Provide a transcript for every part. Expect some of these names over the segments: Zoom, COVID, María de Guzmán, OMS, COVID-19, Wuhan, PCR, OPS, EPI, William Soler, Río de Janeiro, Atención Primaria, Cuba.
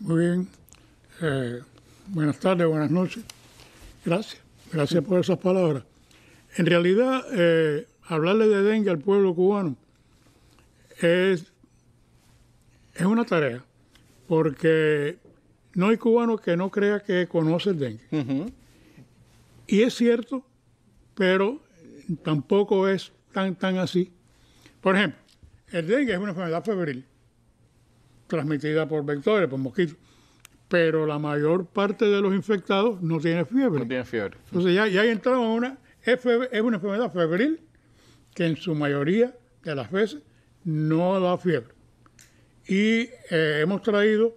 Muy bien, buenas tardes, buenas noches, gracias por esas palabras. En realidad, hablarle de dengue al pueblo cubano es una tarea, porque no hay cubano que no crea que conoce el dengue. Y es cierto, pero tampoco es tan así. Por ejemplo, el dengue es una enfermedad febril, transmitida por vectores, por mosquitos, pero la mayor parte de los infectados no tiene fiebre. No tiene fiebre. Entonces ya entramos en una... Es una enfermedad febril que en su mayoría de las veces no da fiebre. Y hemos traído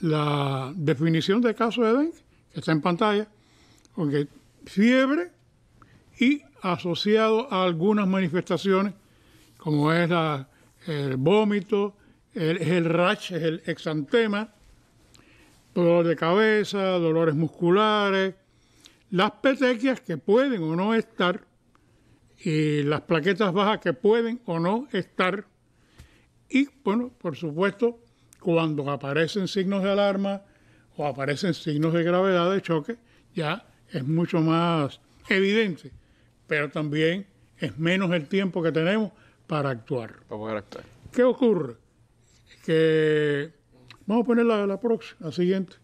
la definición de caso de dengue, que está en pantalla, porque fiebre y asociado a algunas manifestaciones, como es el vómito, el rash, el exantema, dolor de cabeza, dolores musculares, las petequias que pueden o no estar, y las plaquetas bajas que pueden o no estar, y bueno, por supuesto, cuando aparecen signos de alarma o aparecen signos de gravedad de choque, ya es mucho más evidente, pero también es menos el tiempo que tenemos para actuar. ¿Qué ocurre? Que vamos a poner la próxima, la siguiente.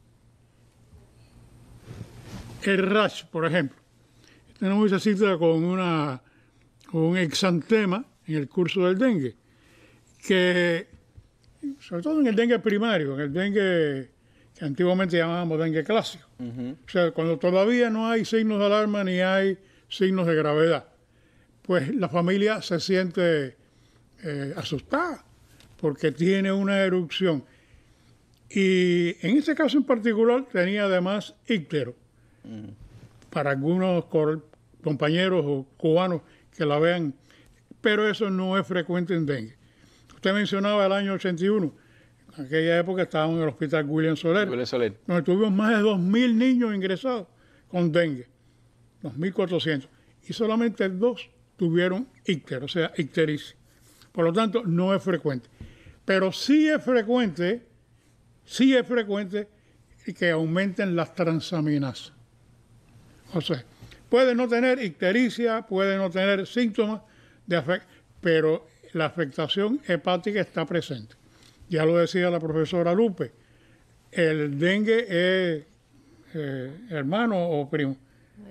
El rash, por ejemplo. Tenemos esa cita con un exantema en el curso del dengue, que, sobre todo en el dengue primario, en el dengue que antiguamente llamábamos dengue clásico. O sea, cuando todavía no hay signos de alarma ni hay signos de gravedad, pues la familia se siente asustada, porque tiene una erupción. Y en este caso en particular tenía además íctero. Para algunos compañeros o cubanos que la vean, pero eso no es frecuente en dengue. Usted mencionaba el año 81, en aquella época estábamos en el hospital William Soler, donde tuvimos más de 2.000 niños ingresados con dengue, 2.400, y solamente 2 tuvieron íctero, o sea, ictericia. Por lo tanto, no es frecuente. Pero sí es frecuente que aumenten las transaminasas. O sea, puede no tener ictericia, puede no tener síntomas de afectación, pero la afectación hepática está presente. Ya lo decía la profesora Lupe, el dengue es hermano o primo.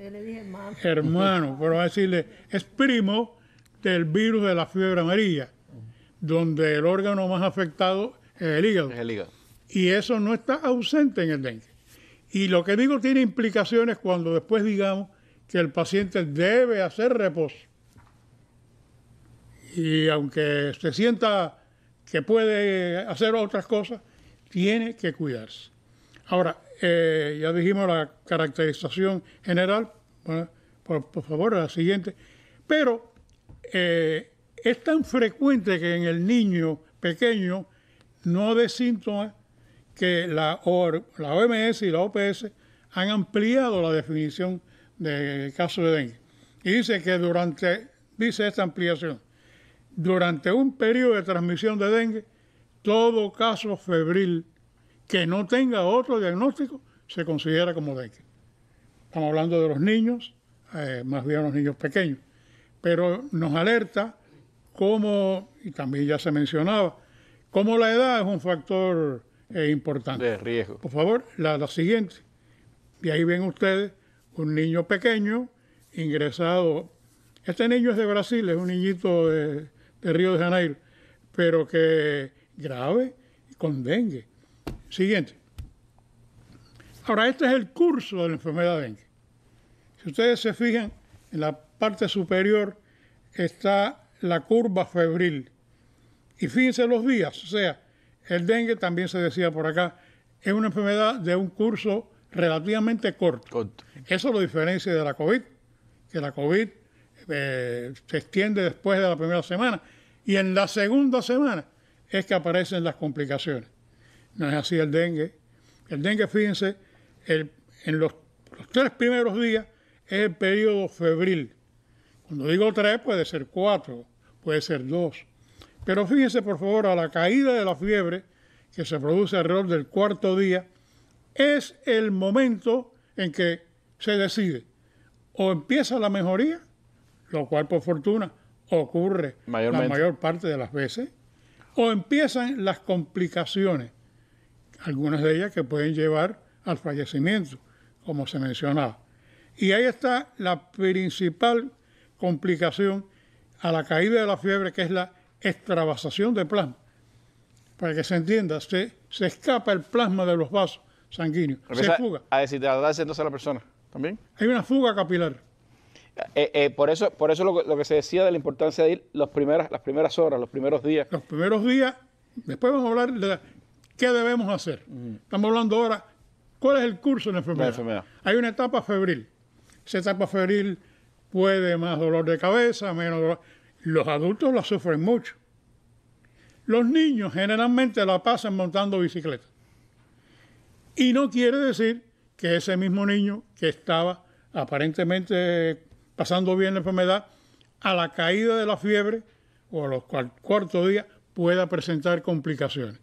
Yo le dije hermano. Hermano, pero voy a decirle, es primo del virus de la fiebre amarilla, donde el órgano más afectado es el hígado. Y eso no está ausente en el dengue. Y lo que digo tiene implicaciones cuando después digamos que el paciente debe hacer reposo. Y aunque se sienta que puede hacer otras cosas, tiene que cuidarse. Ahora, ya dijimos la caracterización general. Bueno, por favor, la siguiente. Pero es tan frecuente que en el niño pequeño no dé síntomas que la OMS y la OPS han ampliado la definición de caso de dengue. Y dice que dice esta ampliación, durante un periodo de transmisión de dengue, todo caso febril que no tenga otro diagnóstico se considera como dengue. Estamos hablando de los niños, más bien los niños pequeños. Pero nos alerta cómo, y también ya se mencionaba, cómo la edad es un factor importante. De riesgo. Por favor, la siguiente. Y ahí ven ustedes un niño pequeño ingresado. Este niño es de Brasil, es un niñito de Río de Janeiro, pero que grave con dengue. Siguiente. Ahora, este es el curso de la enfermedad de dengue. Si ustedes se fijan, en la parte superior está la curva febril. Y fíjense los días, o sea, el dengue, también se decía por acá, es una enfermedad de un curso relativamente corto. Eso lo diferencia de la COVID, que la COVID se extiende después de la primera semana y en la segunda semana es que aparecen las complicaciones. No es así el dengue. El dengue, fíjense, en los 3 primeros días es el periodo febril. Cuando digo 3, puede ser 4, puede ser 2. Pero fíjense, por favor, a la caída de la fiebre que se produce alrededor del cuarto día, es el momento en que se decide o empieza la mejoría, lo cual por fortuna ocurre la mayor parte de las veces, o empiezan las complicaciones, algunas de ellas que pueden llevar al fallecimiento, como se mencionaba. Y ahí está la principal complicación a la caída de la fiebre, que es la extravasación de plasma. Para que se entienda, se escapa el plasma de los vasos sanguíneos, se fuga. A deshidratarse entonces la persona también. Hay una fuga capilar. Por eso lo que se decía de la importancia de ir las primeras horas, los primeros días. Los primeros días, después vamos a hablar de qué debemos hacer. Estamos hablando ahora, ¿cuál es el curso de la enfermedad? Hay una etapa febril. Esa etapa febril puede más dolor de cabeza, menos dolor. Los adultos la sufren mucho. Los niños generalmente la pasan montando bicicleta. Y no quiere decir que ese mismo niño que estaba aparentemente pasando bien la enfermedad, a la caída de la fiebre o a los cuarto día pueda presentar complicaciones.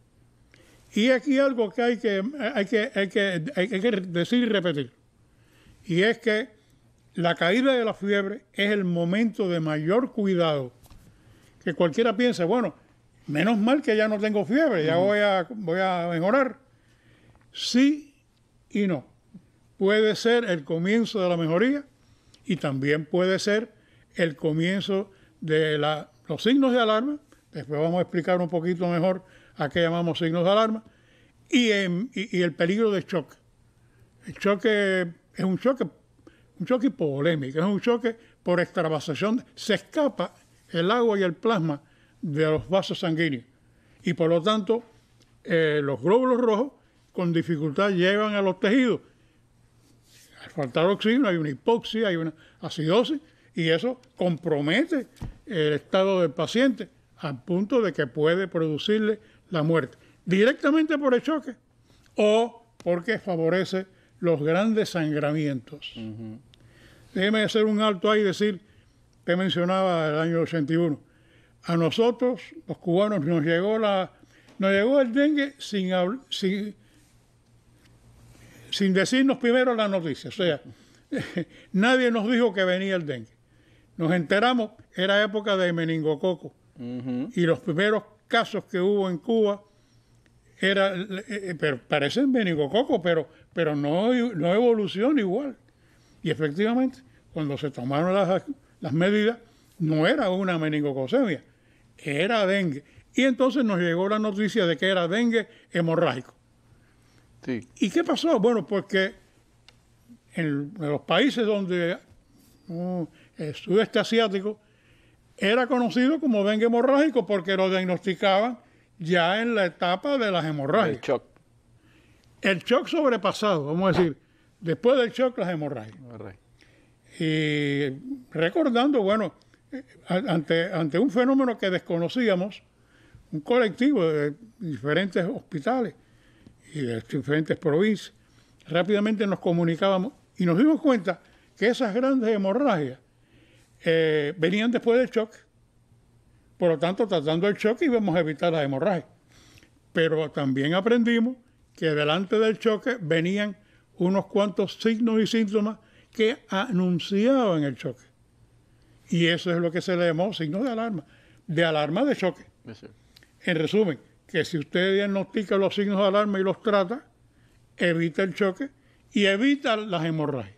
Y aquí algo que hay que decir y repetir, y es que la caída de la fiebre es el momento de mayor cuidado, que cualquiera piensa, bueno, menos mal que ya no tengo fiebre, ya voy a mejorar. Sí y no. Puede ser el comienzo de la mejoría y también puede ser el comienzo de los signos de alarma. Después vamos a explicar un poquito mejor a qué llamamos signos de alarma. Y el peligro de choque. El choque es un choque hipovolémico, es un choque por extravasación. Se escapa el agua y el plasma de los vasos sanguíneos. Y por lo tanto, los glóbulos rojos con dificultad llevan a los tejidos. Al faltar oxígeno hay una hipoxia, hay una acidosis, y eso compromete el estado del paciente al punto de que puede producirle la muerte, directamente por el choque o porque favorece los grandes sangramientos. Déjeme hacer un alto ahí y decir, te mencionaba el año 81, a nosotros, los cubanos, nos llegó el dengue sin decirnos primero la noticia. O sea, nadie nos dijo que venía el dengue. Nos enteramos, era época de meningococo. Y los primeros casos que hubo en Cuba, pero parecen meningococo, pero no evoluciona igual. Y efectivamente, cuando se tomaron las medidas, no era una meningocosemia, era dengue. Y entonces nos llegó la noticia de que era dengue hemorrágico. Sí. ¿Y qué pasó? Bueno, porque en los países donde el sudeste asiático era conocido como dengue hemorrágico porque lo diagnosticaban ya en la etapa de las hemorragias. El shock. El shock sobrepasado, vamos a decir, después del shock las hemorragias. Y recordando, bueno, ante un fenómeno que desconocíamos, un colectivo de diferentes hospitales y de diferentes provincias, rápidamente nos comunicábamos y nos dimos cuenta que esas grandes hemorragias venían después del shock. Por lo tanto, tratando el shock íbamos a evitar las hemorragias. Pero también aprendimos que delante del choque venían unos cuantos signos y síntomas que anunciaban el choque. Y eso es lo que se le llamó signos de alarma de choque. Sí. En resumen, que si usted diagnostica los signos de alarma y los trata, evita el choque y evita las hemorragias.